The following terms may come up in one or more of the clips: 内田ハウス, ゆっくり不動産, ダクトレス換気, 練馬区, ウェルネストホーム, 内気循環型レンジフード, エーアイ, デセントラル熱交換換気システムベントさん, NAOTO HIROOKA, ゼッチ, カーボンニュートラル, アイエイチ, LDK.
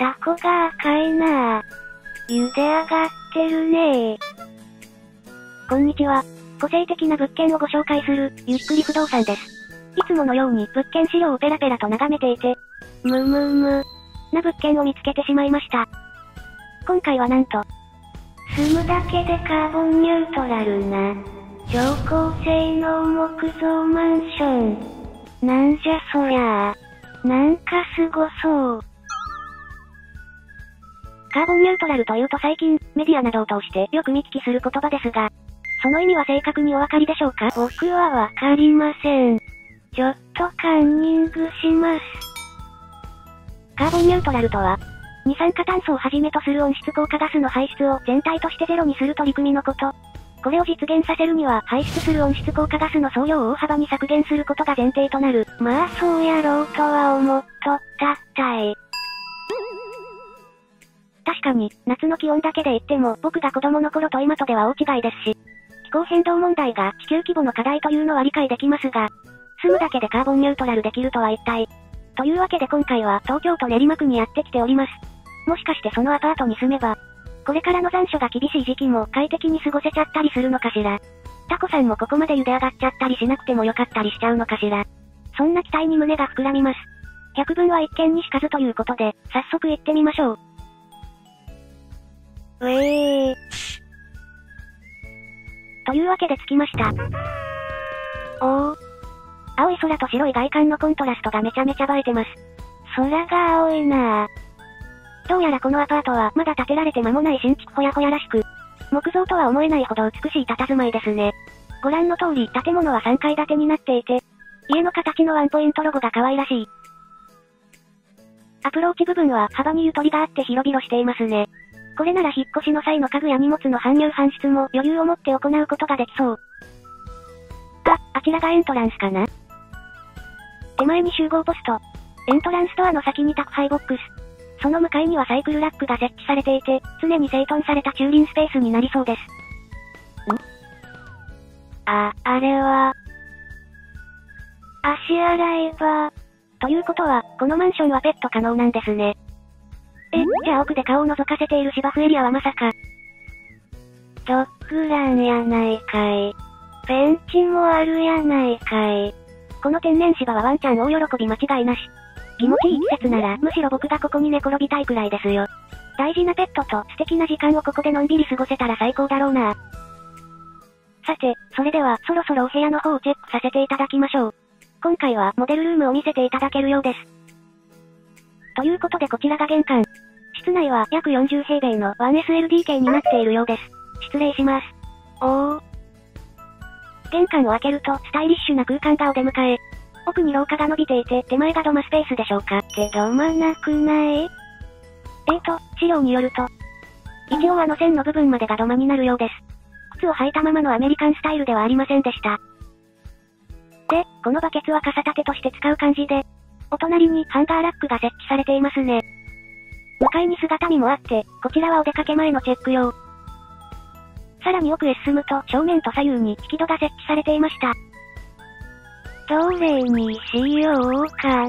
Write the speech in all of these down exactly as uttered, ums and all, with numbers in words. タコが赤いなぁ。茹で上がってるねー。こんにちは。個性的な物件をご紹介する、ゆっくり不動産です。いつものように物件資料をペラペラと眺めていて、むむむ、な物件を見つけてしまいました。今回はなんと、住むだけでカーボンニュートラルな、超高性能木造マンション。なんじゃそりゃあ、なんかすごそう。カーボンニュートラルというと最近、メディアなどを通してよく見聞きする言葉ですが、その意味は正確にお分かりでしょうか？僕はわかりません。ちょっとカンニングします。カーボンニュートラルとは、二酸化炭素をはじめとする温室効果ガスの排出を全体としてゼロにする取り組みのこと。これを実現させるには、排出する温室効果ガスの総量を大幅に削減することが前提となる。まあそうやろうとは思っとったったい。確かに、夏の気温だけで言っても、僕が子供の頃と今とでは大違いですし、気候変動問題が地球規模の課題というのは理解できますが、住むだけでカーボンニュートラルできるとは一体。というわけで今回は東京都練馬区にやってきております。もしかしてそのアパートに住めば、これからの残暑が厳しい時期も快適に過ごせちゃったりするのかしら。タコさんもここまで茹で上がっちゃったりしなくてもよかったりしちゃうのかしら。そんな期待に胸が膨らみます。百聞は一見にしかずということで、早速行ってみましょう。うえー。というわけで着きました。おー。青い空と白い外観のコントラストがめちゃめちゃ映えてます。空が青いなぁ。どうやらこのアパートはまだ建てられて間もない新築ほやほやらしく、木造とは思えないほど美しい佇まいですね。ご覧の通り建物はさんがい建てになっていて、家の形のワンポイントロゴが可愛らしい。アプローチ部分は幅にゆとりがあって広々していますね。これなら引っ越しの際の家具や荷物の搬入搬出も余裕を持って行うことができそう。あ、あちらがエントランスかな？手前に集合ポスト。エントランスドアの先に宅配ボックス。その向かいにはサイクルラックが設置されていて、常に整頓された駐輪スペースになりそうです。ん？あ、あれは、足洗い場。ということは、このマンションはペット可能なんですね。え、じゃあ奥で顔を覗かせている芝生エリアはまさか。ドッグランやないかい。ベンチもあるやないかい。この天然芝はワンちゃん大喜び間違いなし。気持ちいい季節なら、むしろ僕がここに寝転びたいくらいですよ。大事なペットと素敵な時間をここでのんびり過ごせたら最高だろうな。さて、それではそろそろお部屋の方をチェックさせていただきましょう。今回はモデルルームを見せていただけるようです。ということでこちらが玄関。室内は約よんじゅう平米の ワンエスエルディーケー になっているようです。失礼します。おー。玄関を開けるとスタイリッシュな空間がお出迎え。奥に廊下が伸びていて手前が土間スペースでしょうか。って土間なくない？えーと、資料によると、一応あの線の部分までが土間になるようです。靴を履いたままのアメリカンスタイルではありませんでした。で、このバケツは傘立てとして使う感じで、お隣にハンガーラックが設置されていますね。向かいに姿見もあって、こちらはお出かけ前のチェック用。さらに奥へ進むと、正面と左右に引き戸が設置されていました。どれにしようか。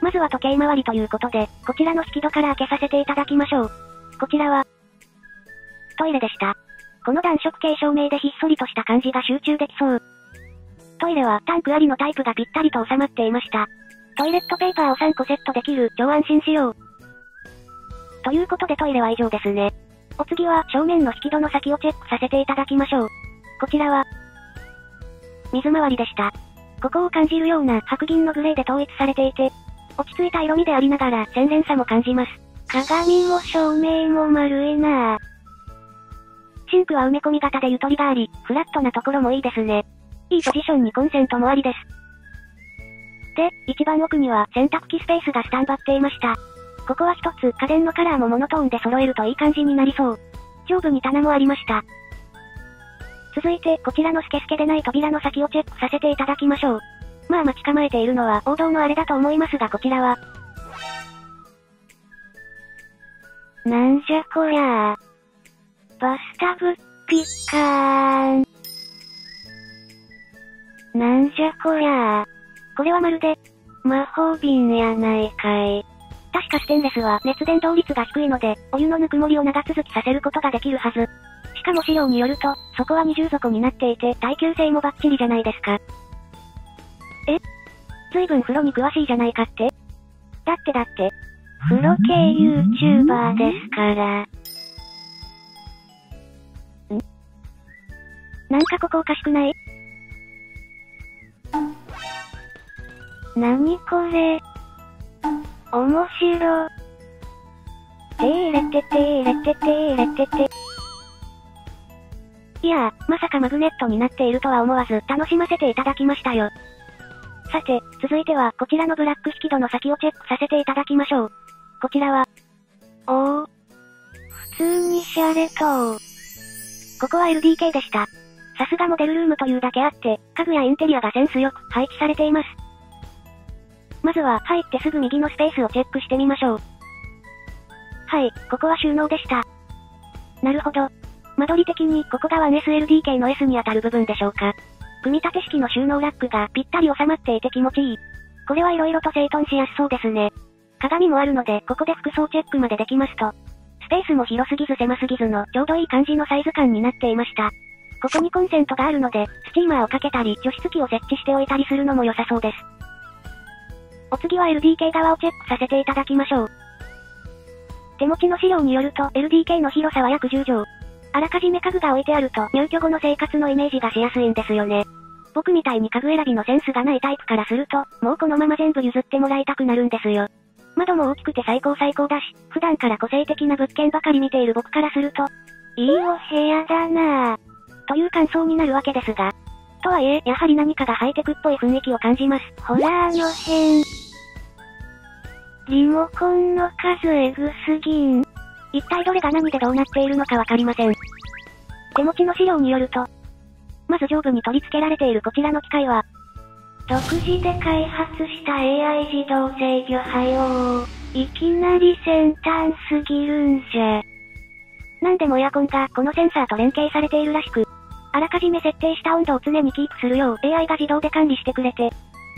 まずは時計回りということで、こちらの引き戸から開けさせていただきましょう。こちらは、トイレでした。この暖色系照明でひっそりとした感じが集中できそう。トイレはタンクありのタイプがぴったりと収まっていました。トイレットペーパーをさんこセットできる、超安心仕様。ということでトイレは以上ですね。お次は正面の引き戸の先をチェックさせていただきましょう。こちらは、水回りでした。ここを感じるような白銀のグレーで統一されていて、落ち着いた色味でありながら洗練さも感じます。鏡も照明も丸いなぁ。シンクは埋め込み型でゆとりがあり、フラットなところもいいですね。いいポジションにコンセントもありです。で、一番奥には洗濯機スペースがスタンバっていました。ここは一つ家電のカラーもモノトーンで揃えるといい感じになりそう。上部に棚もありました。続いてこちらのスケスケでない扉の先をチェックさせていただきましょう。まあ待ち構えているのは王道のあれだと思いますがこちらは。なんじゃこりゃー。バスタブ、ピカーン。なんじゃこりゃー。これはまるで、魔法瓶やないかい。確かステンレスは熱伝導率が低いので、お湯のぬくもりを長続きさせることができるはず。しかも資料によると、そこは二重底になっていて耐久性もバッチリじゃないですか。え？随分風呂に詳しいじゃないかって？だってだって、風呂系 YouTuber ですから。ん？なんかここおかしくない？なにこれ？おもしろ。てーれててーれててーれてて。いやー、まさかマグネットになっているとは思わず楽しませていただきましたよ。さて、続いてはこちらのブラック引き戸の先をチェックさせていただきましょう。こちらは、おー。普通にシャレと。ここは エルディーケー でした。さすがモデルルームというだけあって、家具やインテリアがセンスよく配置されています。まずは入ってすぐ右のスペースをチェックしてみましょう。はい、ここは収納でした。なるほど。間取り的にここが ワンエスエルディーケー の エス に当たる部分でしょうか。組み立て式の収納ラックがぴったり収まっていて気持ちいい。これは色々と整頓しやすそうですね。鏡もあるのでここで服装チェックまでできますと。スペースも広すぎず狭すぎずのちょうどいい感じのサイズ感になっていました。ここにコンセントがあるので、スチーマーをかけたり除湿機を設置しておいたりするのも良さそうです。お次は エルディーケー 側をチェックさせていただきましょう。手持ちの資料によると エルディーケー の広さは約じゅうじょう。あらかじめ家具が置いてあると入居後の生活のイメージがしやすいんですよね。僕みたいに家具選びのセンスがないタイプからすると、もうこのまま全部譲ってもらいたくなるんですよ。窓も大きくて最高最高だし、普段から個性的な物件ばかり見ている僕からすると、いいお部屋だなぁ、という感想になるわけですが。とはいえ、やはり何かがハイテクっぽい雰囲気を感じます。ほらあの辺。リモコンの数エグすぎん。一体どれが何でどうなっているのかわかりません。手持ちの資料によると、まず上部に取り付けられているこちらの機械は、独自で開発した エーアイ 自動制御配応。いきなり先端すぎるんじゃ。なんでもエアコンがこのセンサーと連携されているらしく、あらかじめ設定した温度を常にキープするよう エーアイ が自動で管理してくれて、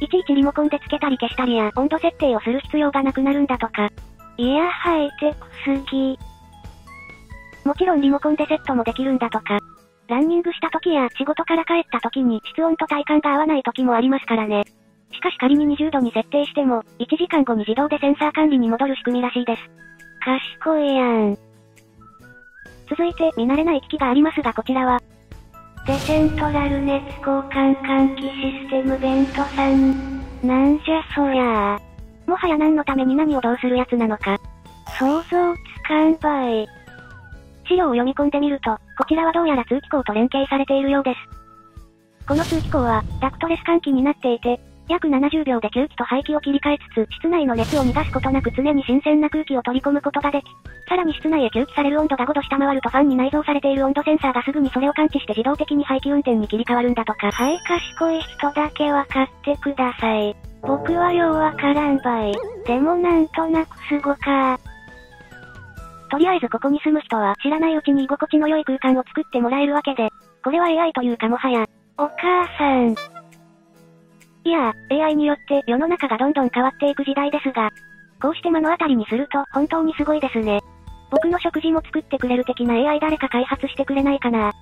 いちいちリモコンでつけたり消したりや温度設定をする必要がなくなるんだとか。いや、ハイテクすぎ。もちろんリモコンでセットもできるんだとか。ランニングした時や仕事から帰った時に室温と体感が合わない時もありますからね。しかし仮ににじゅうどに設定しても、いちじかんごに自動でセンサー管理に戻る仕組みらしいです。賢いやん。続いて見慣れない機器がありますがこちらは、デセントラル熱交換換気システムベントさん。なんじゃそりゃあ。もはや何のために何をどうするやつなのか。想像つかんばい。資料を読み込んでみると、こちらはどうやら通気口と連携されているようです。この通気口は、ダクトレス換気になっていて、約ななじゅうびょうで吸気と排気を切り替えつつ、室内の熱を逃がすことなく常に新鮮な空気を取り込むことができ、さらに室内へ吸気される温度がごど下回るとファンに内蔵されている温度センサーがすぐにそれを感知して自動的に排気運転に切り替わるんだとか。はい、賢い人だけわかってください。僕はようわからんばい。でもなんとなくすごか。とりあえずここに住む人は知らないうちに居心地の良い空間を作ってもらえるわけで、これは エーアイ というかもはや、お母さん。いやー、エーアイ によって世の中がどんどん変わっていく時代ですが、こうして目の当たりにすると本当にすごいですね。僕の食事も作ってくれる的な エーアイ 誰か開発してくれないかな。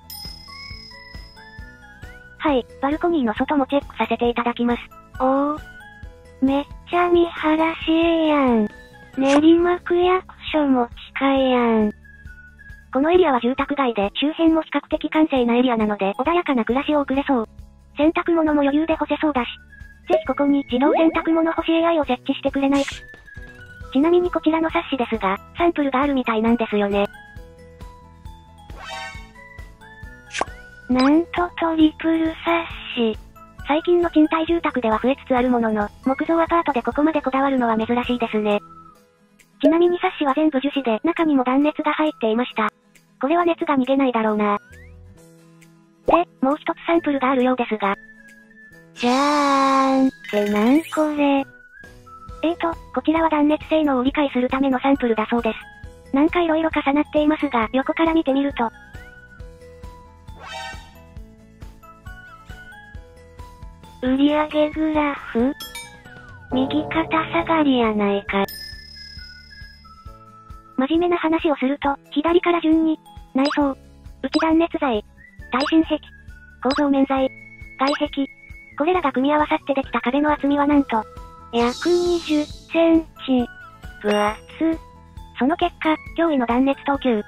はい、バルコニーの外もチェックさせていただきます。おー。めっちゃ見晴らしええやん。練馬区役所も近いやん。このエリアは住宅街で周辺も比較的閑静なエリアなので穏やかな暮らしを送れそう。洗濯物も余裕で干せそうだし。ぜひここに自動洗濯物干し エーアイ を設置してくれないか。ちなみにこちらの冊子ですが、サンプルがあるみたいなんですよね。なんとトリプル冊子。最近の賃貸住宅では増えつつあるものの、木造アパートでここまでこだわるのは珍しいですね。ちなみに冊子は全部樹脂で中にも断熱が入っていました。これは熱が逃げないだろうな。で、もう一つサンプルがあるようですが。じゃーんってなんこれ。えーと、こちらは断熱性能を理解するためのサンプルだそうです。なんか色々重なっていますが、横から見てみると。売上グラフ？右肩下がりやないか。真面目な話をすると、左から順に、内装、内断熱材、耐震壁、構造面材、外壁。これらが組み合わさってできた壁の厚みはなんと、約にじゅっセンチ。分厚。その結果、驚異の断熱等級なな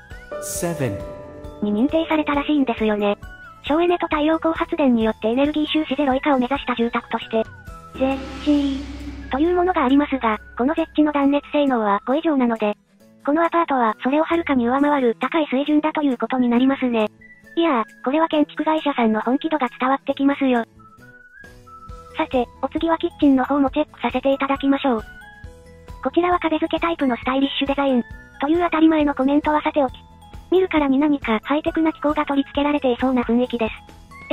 に認定されたらしいんですよね。省エネと太陽光発電によってエネルギー収支ゼロ以下を目指した住宅として、ゼッチというものがありますが、このゼッチの断熱性能はご以上なので、このアパートはそれをはるかに上回る高い水準だということになりますね。いやー、これは建築会社さんの本気度が伝わってきますよ。さて、お次はキッチンの方もチェックさせていただきましょう。こちらは壁付けタイプのスタイリッシュデザイン、という当たり前のコメントはさておき。見るからに何かハイテクな機構が取り付けられていそうな雰囲気です。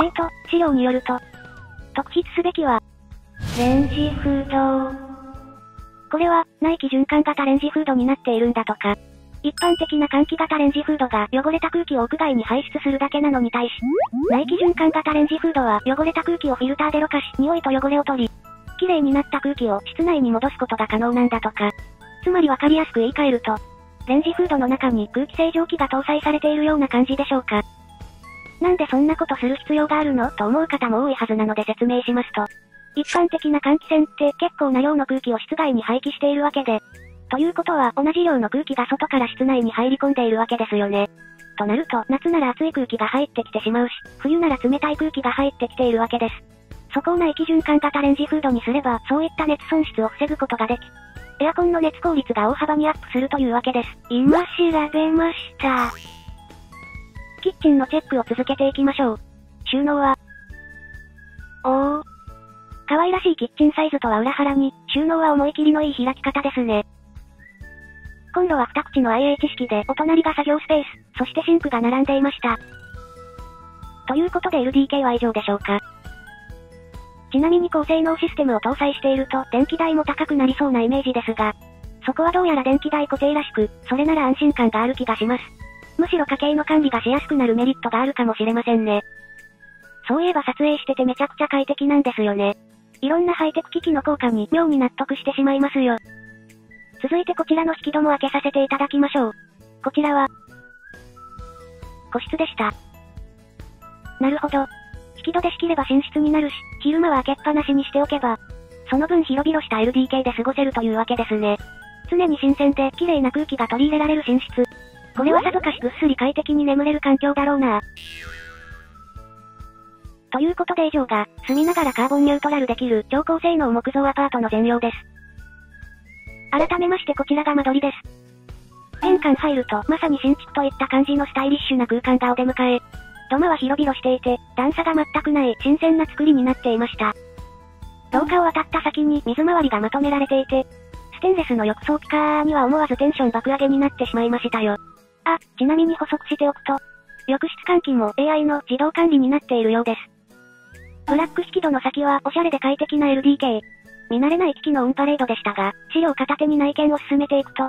えーと、資料によると、特筆すべきは、レンジフード。これは、内気循環型レンジフードになっているんだとか。一般的な換気型レンジフードが汚れた空気を屋外に排出するだけなのに対し、内気循環型レンジフードは汚れた空気をフィルターでろ過し、匂いと汚れを取り、綺麗になった空気を室内に戻すことが可能なんだとか。つまりわかりやすく言い換えると、レンジフードの中に空気清浄機が搭載されているような感じでしょうか。なんでそんなことする必要があるのと思う方も多いはずなので説明しますと、一般的な換気扇って結構な量の空気を室外に排気しているわけで、ということは同じ量の空気が外から室内に入り込んでいるわけですよね。となると、夏なら暑い空気が入ってきてしまうし、冬なら冷たい空気が入ってきているわけです。そこを内気循環型レンジフードにすれば、そういった熱損失を防ぐことができ、エアコンの熱効率が大幅にアップするというわけです。今調べました。キッチンのチェックを続けていきましょう。収納は、おー。可愛らしいキッチンサイズとは裏腹に、収納は思い切りのいい開き方ですね。コンロは二口の アイエイチ 式で、お隣が作業スペース、そしてシンクが並んでいました。ということで エルディーケー は以上でしょうか。ちなみに高性能システムを搭載していると電気代も高くなりそうなイメージですが、そこはどうやら電気代固定らしく、それなら安心感がある気がします。むしろ家計の管理がしやすくなるメリットがあるかもしれませんね。そういえば撮影しててめちゃくちゃ快適なんですよね。いろんなハイテク機器の効果に妙に納得してしまいますよ。続いてこちらの引き戸も開けさせていただきましょう。こちらは、個室でした。なるほど。引き戸で仕切れば寝室になるし、昼間は開けっぱなしにしておけば、その分広々した エルディーケー で過ごせるというわけですね。常に新鮮で綺麗な空気が取り入れられる寝室。これはさぞかしぐっすり快適に眠れる環境だろうな。ということで以上が、住みながらカーボンニュートラルできる超高性能木造アパートの全容です。改めましてこちらが間取りです。玄関入るとまさに新築といった感じのスタイリッシュな空間がお出迎え。土間は広々していて、段差が全くない新鮮な作りになっていました。廊下を渡った先に水回りがまとめられていて、ステンレスの浴槽ピカーには思わずテンション爆上げになってしまいましたよ。あ、ちなみに補足しておくと、浴室換気も エーアイ の自動管理になっているようです。ブラック引き戸の先はおしゃれで快適な エルディーケー。見慣れない機器のオンパレードでしたが、資料片手に内見を進めていくと、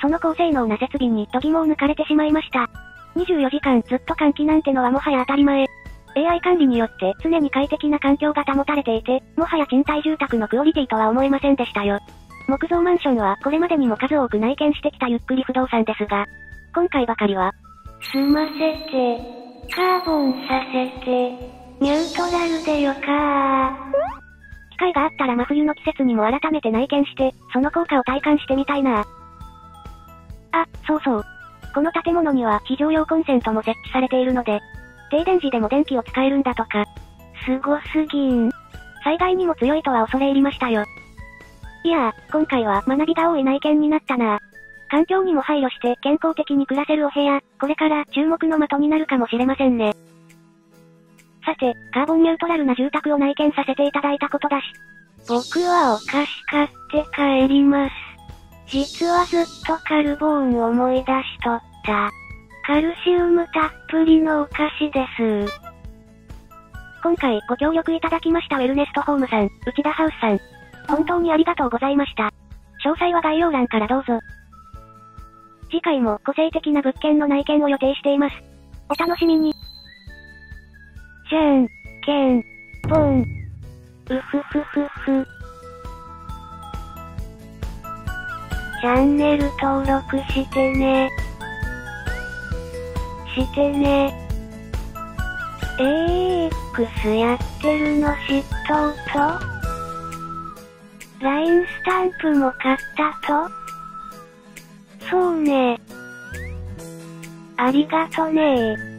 その高性能な設備に度肝を抜かれてしまいました。にじゅうよじかんずっと換気なんてのはもはや当たり前。エーアイ 管理によって常に快適な環境が保たれていて、もはや賃貸住宅のクオリティとは思えませんでしたよ。木造マンションはこれまでにも数多く内見してきたゆっくり不動産ですが、今回ばかりは、住ませて、カーボンさせて、ニュートラルでよかー。機会があったら真冬の季節にも改めて内見して、その効果を体感してみたいな。あ、そうそう。この建物には非常用コンセントも設置されているので、停電時でも電気を使えるんだとか。すごすぎん。災害にも強いとは恐れ入りましたよ。いやー、今回は学びが多い内見になったな。環境にも配慮して健康的に暮らせるお部屋、これから注目の的になるかもしれませんね。さて、カーボンニュートラルな住宅を内見させていただいたことだし、僕はお菓子買って帰ります。実はずっとカルボーンを思い出しとった。カルシウムたっぷりのお菓子です。今回ご協力いただきましたウェルネストホームさん、内田ハウスさん。本当にありがとうございました。詳細は概要欄からどうぞ。次回も個性的な物件の内見を予定しています。お楽しみに。じゃん、けん、ぽん。うふふふふ。チャンネル登録してね。してね。エーエックス やってるの嫉妬と ライン スタンプも買ったと。そうね。ありがとねー。